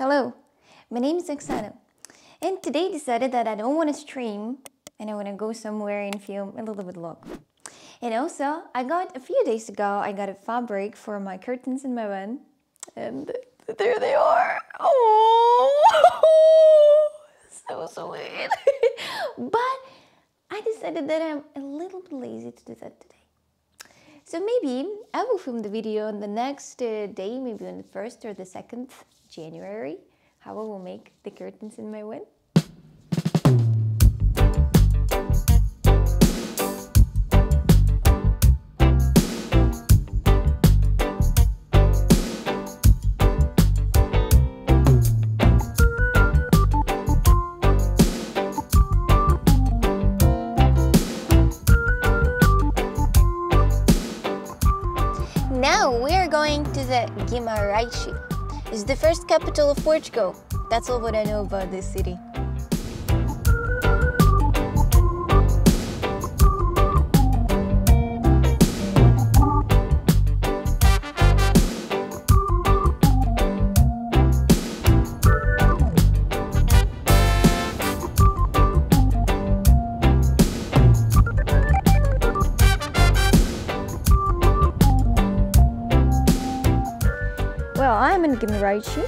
Hello, my name is Oksana, and today I decided that I don't want to stream and I want to go somewhere and film a little vlog. And also, a few days ago I got a fabric for my curtains in my van, and there they are! Oh, so sweet! But I decided that I'm a little bit lazy to do that today. So maybe I will film the video on the next day, maybe on the 1st or the 2nd. January, how I will make the curtains in my van. Now we are going to the Guimarães. It's the first capital of Portugal. That's all what I know about this city. Well, I'm in Guimarães.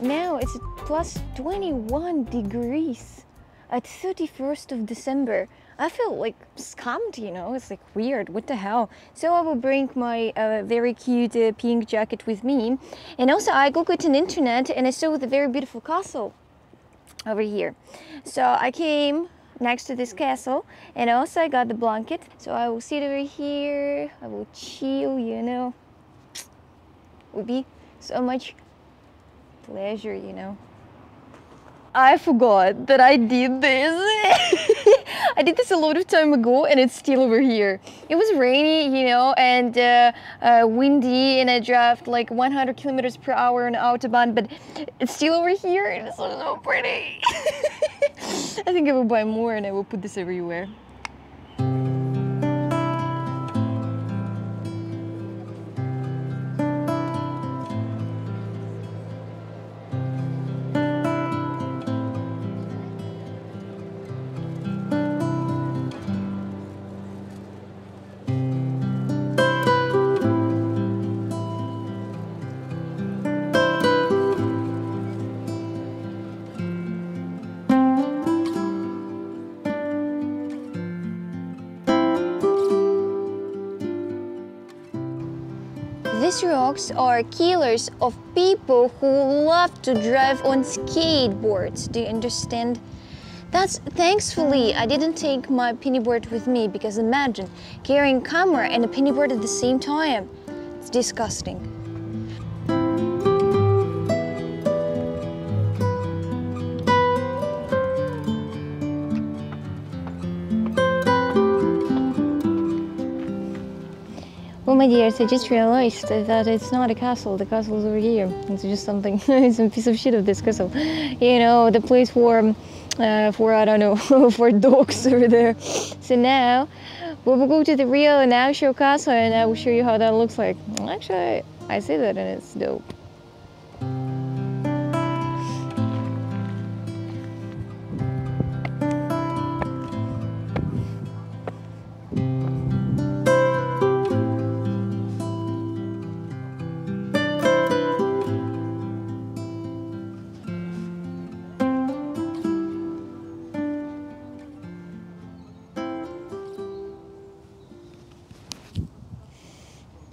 Now it's plus 21 degrees at 31st of December. I feel like scammed, you know, it's like weird, what the hell. So I will bring my very cute pink jacket with me. And also I googled on internet and I saw the very beautiful castle over here. So I came next to this castle and also I got the blanket. So I will sit over here, I will chill, you know. It would be so much pleasure, you know. I forgot that I did this. I did this a lot of time ago and it's still over here. It was rainy, you know, and windy, and I drove like 100 kilometers per hour on Autobahn, but it's still over here and it's so pretty. I think I will buy more and I will put this everywhere. These rocks are killers of people who love to drive on skateboards. Do you understand? That's thankfully I didn't take my pennyboard with me, because imagine carrying camera and a pennyboard at the same time. It's disgusting. Oh my dears, I just realized that it's not a castle, the castle's over here. It's just something, it's a piece of shit of this castle. You know, the place for I don't know, for dogs over there. So now, we will go to the real and actual castle and I will show you how that looks like. Actually, I see that and it's dope.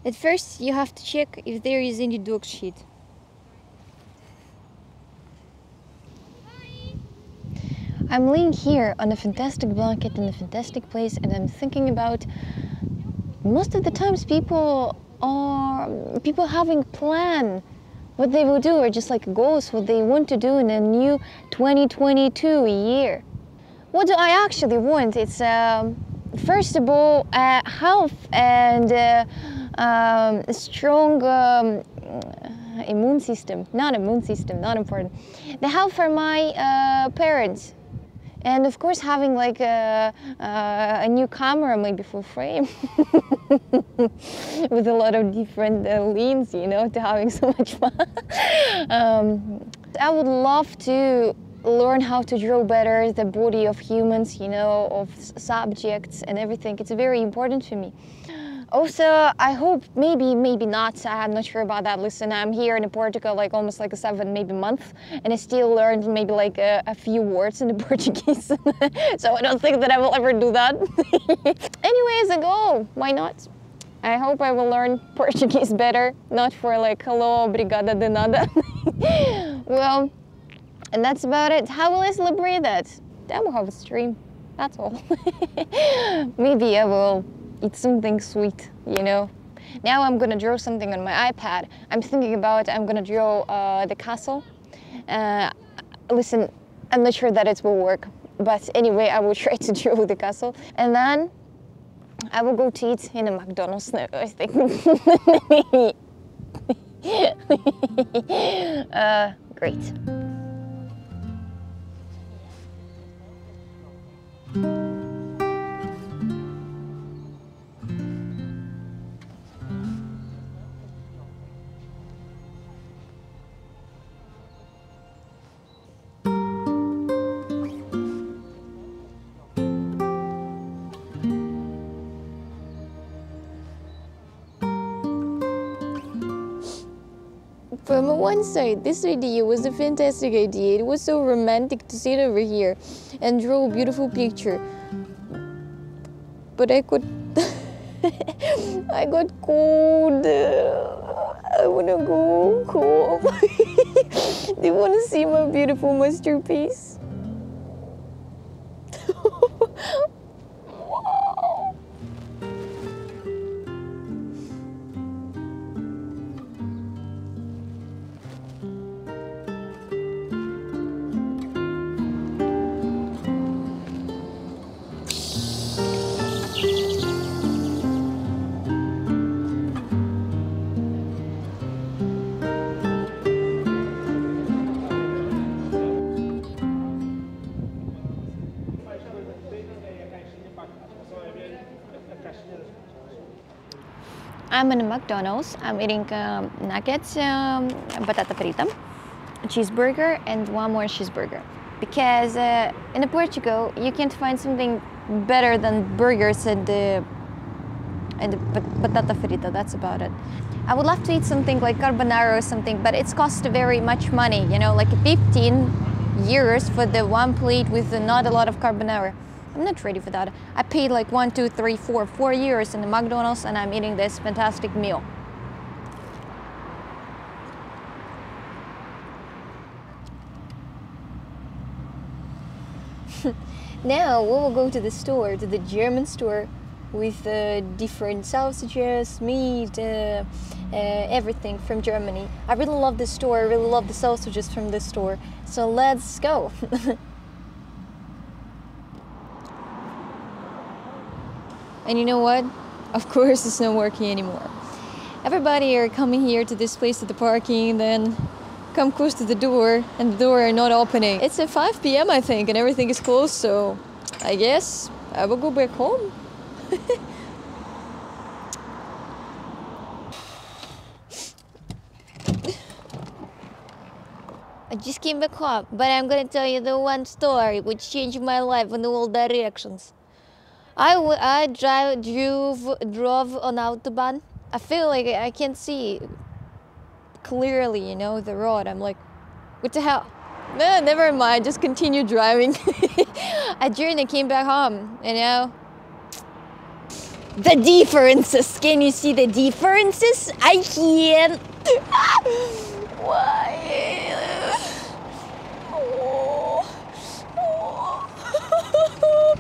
At first, you have to check if there is any dog shit. Hi. I'm laying here on a fantastic blanket in a fantastic place, and I'm thinking about most of the times people having a plan what they will do, or just like goals what they want to do in a new 2022 year. What do I actually want? It's first of all health and a strong immune system, not important. The health for my parents, and of course having like a new camera, maybe full frame, with a lot of different lens, you know, to having so much fun. I would love to learn how to draw better the body of humans, you know, of subjects and everything. It's very important for me. Also, I hope, maybe not, I'm not sure about that. Listen, I'm here in Portugal like almost like a 7 maybe month, and I still learned maybe like a few words in the Portuguese. So I don't think that I will ever do that. Anyways, a goal, why not? I hope I will learn Portuguese better, not for like hello, obrigada de nada. Well, and that's about it. How will I celebrate that? Then we'll have a stream, that's all. Maybe I will. It's something sweet, you know. Now I'm gonna draw something on my iPad. I'm thinking about I'm gonna draw the castle. Listen, I'm not sure that it will work, but anyway, I will try to draw the castle, and then I will go to eat in a McDonald's. No, I think. Great. From one side, this idea was a fantastic idea. It was so romantic to sit over here and draw a beautiful picture. But I could... I got cold. I wanna go home. Do you wanna see my beautiful masterpiece? I'm in a McDonald's. I'm eating nuggets, batata frita, a cheeseburger, and one more cheeseburger. Because in Portugal, you can't find something better than burgers and batata frita. That's about it. I would love to eat something like carbonara or something, but it's cost very much money, you know, like 15 euros for the one plate with not a lot of carbonara. I'm not ready for that. I paid like 4 euros in the McDonald's, and I'm eating this fantastic meal. Now we will go to the store, to the German store, with different sausages, meat, everything from Germany. I really love this store, I really love the sausages from this store. So let's go. And you know what? Of course it's not working anymore. Everybody are coming here to this place, to the parking, then come close to the door, and the door are not opening. It's at 5 p.m. I think, and everything is closed, so I guess I will go back home. I just came back home, but I'm gonna tell you the one story which changed my life in all directions. I drove on Autobahn. I feel like I can't see clearly, you know, the road. I'm like, what the hell? No, never mind, just continue driving. I drew and I came back home, you know. The differences, can you see the differences? I can. Why? Oh. Oh.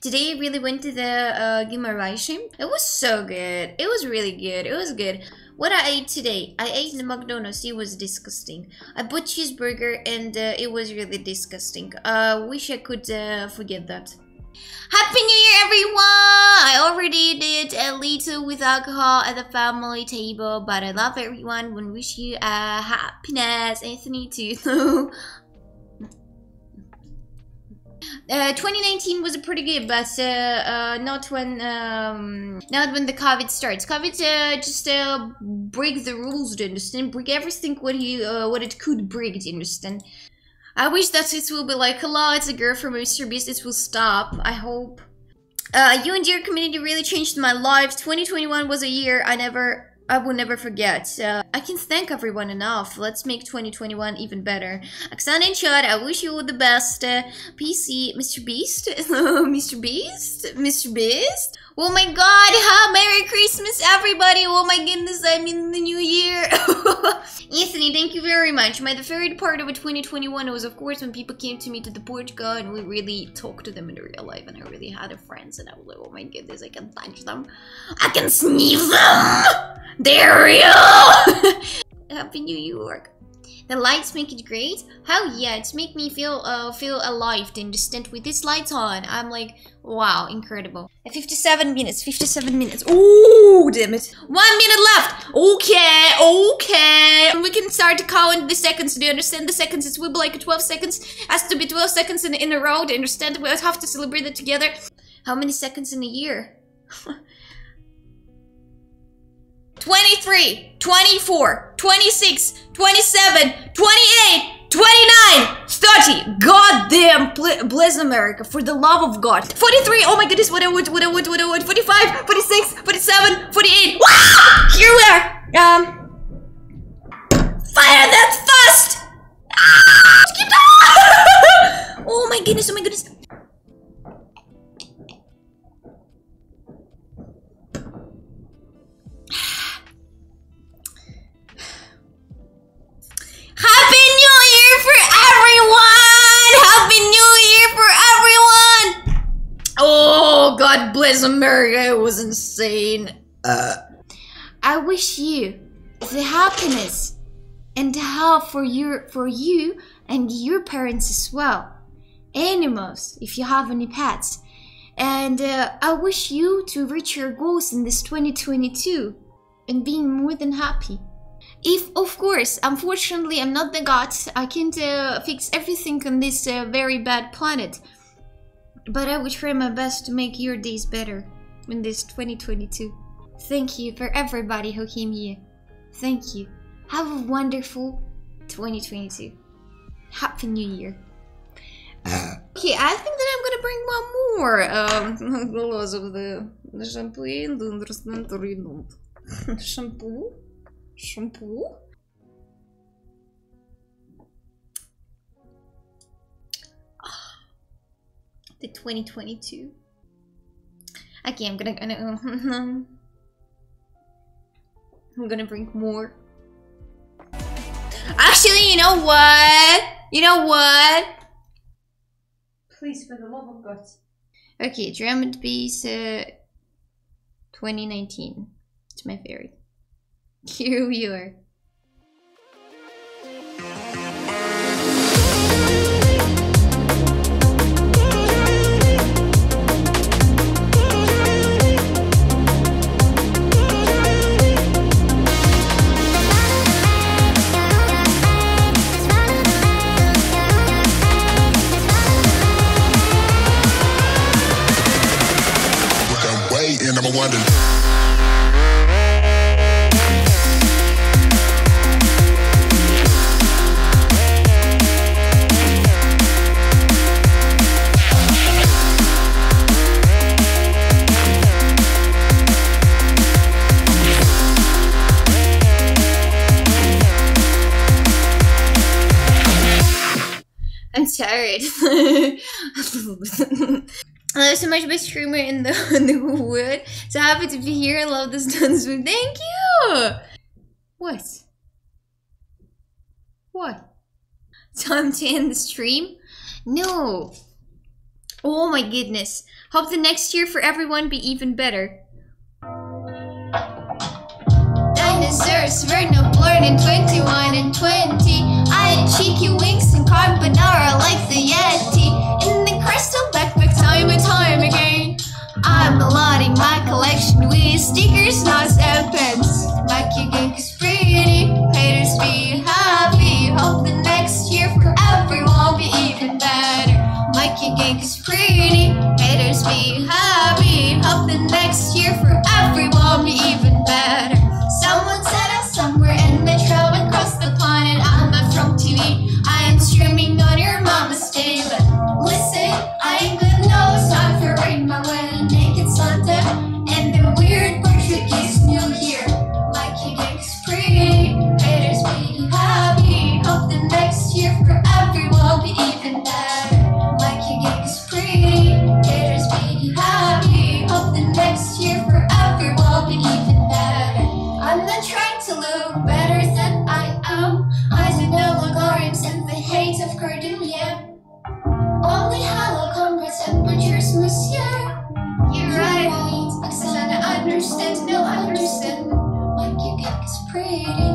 Today I really went to the Guimarães. It was so good. It was really good. It was good. What I ate today? I ate the McDonald's. It was disgusting. I bought cheeseburger and it was really disgusting. Wish I could forget that. Happy New Year, everyone! I already did a little with alcohol at the family table, but I love everyone and wish you happiness. Anthony too. 2019 was pretty good, but not when the COVID starts. COVID just break the rules, do you understand? Break everything what it could break, do you understand? I wish that it will be like, hello, it's a girl from Mr. Beast. It will stop. I hope. You and your community really changed my life. 2021 was a year I will never forget. I can't thank everyone enough. Let's make 2021 even better. Oksana and Chad, I wish you all the best. PC, Mr. Beast, Mr. Beast, Mr. Beast. Oh my God! Huh? Merry Christmas, everybody! Oh my goodness, I'm in the new year. Anthony, thank you very much. My favorite part of 2021 was, of course, when people came to me to the Portugal and we really talked to them in real life, and I really had a friends, and I was like, oh my goodness, I can touch them, I can sneeze them. They're real. Happy New York. The lights make it great. Hell yeah, it's make me feel alive, to understand, with these lights on. I'm like, wow, incredible. 57 minutes. Oh, damn it. 1 minute left. Okay. We can start to count the seconds. Do you understand? The seconds, it will be like 12 seconds. It has to be 12 seconds in a row. Do you understand? We have to celebrate it together. How many seconds in a year? 23, 24, 26, 27, 28, 29, 30. God damn, bless America, for the love of God. 43, oh my goodness, what I would. 45, 46, 47, 48. Wow! Here we are. Fire that fast! Ah! Oh my goodness. God bless America, it was insane. I wish you the happiness and the help for you and your parents as well. Animals, if you have any pets. And I wish you to reach your goals in this 2022 and being more than happy. If, of course, unfortunately, I'm not the god. I can't fix everything on this very bad planet. But I will try my best to make your days better in this 2022. Thank you for everybody who came here. Thank you. Have a wonderful 2022. Happy New Year. Okay, I think that I'm gonna bring one more. Gloss of the shampoo and understand the remove. Shampoo. The 2022. Okay, I'm gonna bring more. Actually, you know what? Please, for the love of God. Okay, drum and bass 2019. It's my favorite. Here we are. I'm tired. There's so much best streamer in the world. So happy to be here. I love this dance move. Thank you. What? Time to end the stream? No. Oh my goodness. Hope the next year for everyone be even better. Dinosaur. first, we're no blurred in 21 and 20. I had cheeky wings and carbonara like the Yeti. In the crystal backpack time and time again. I'm allotting my collection with stickers, knots and pens. My cute gang is pretty, haters be happy. Hope the next year for everyone be even better. My cute gang is pretty, haters be happy. Hope the next year for everyone be even better. Someone said us somewhere in the travel across the pond, and I'm not from TV. I am streaming on your mama's table. Listen, I ain't good, no, it's time for rainbow and naked Santa, and the weird Portuguese New Year. Like you gets free, haters be happy. Hope the next year for everyone be even better. Like you gets free, haters be happy. Hope the next year for everyone be even better. I'm not trying to look better than I am. I do no logarithms and the hate of Cordelia. Only hello compress temperatures, monsieur. You're right, Oksana understands, no I understand. Like you get is pretty.